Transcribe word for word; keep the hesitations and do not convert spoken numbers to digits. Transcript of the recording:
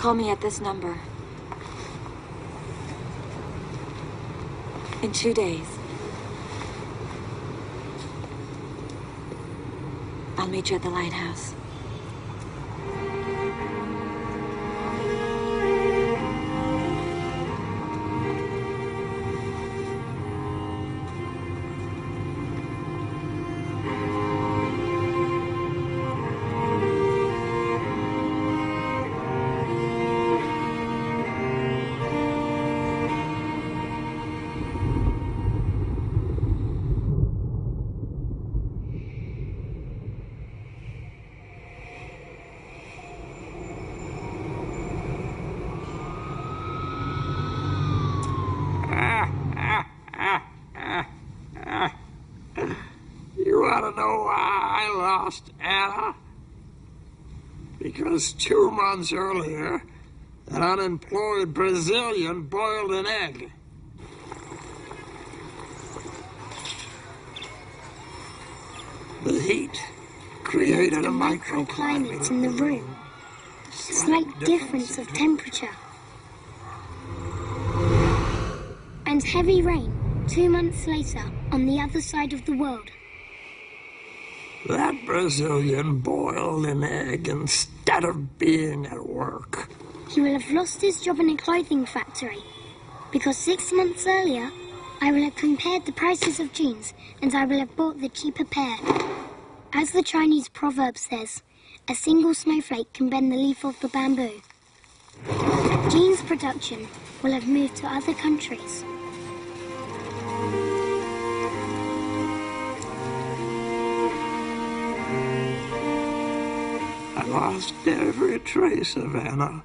Call me at this number. In two days. I'll meet you at the lighthouse. Because two months earlier, an unemployed Brazilian boiled an egg. The heat created a microclimate in the room. Slight difference of temperature. And heavy rain two months later on the other side of the world. That Brazilian boiled an egg instead of being at work. He will have lost his job in a clothing factory, because six months earlier, I will have compared the prices of jeans, and I will have bought the cheaper pair. As the Chinese proverb says, a single snowflake can bend the leaf of the bamboo. Jeans production will have moved to other countries. Lost every trace of Anna.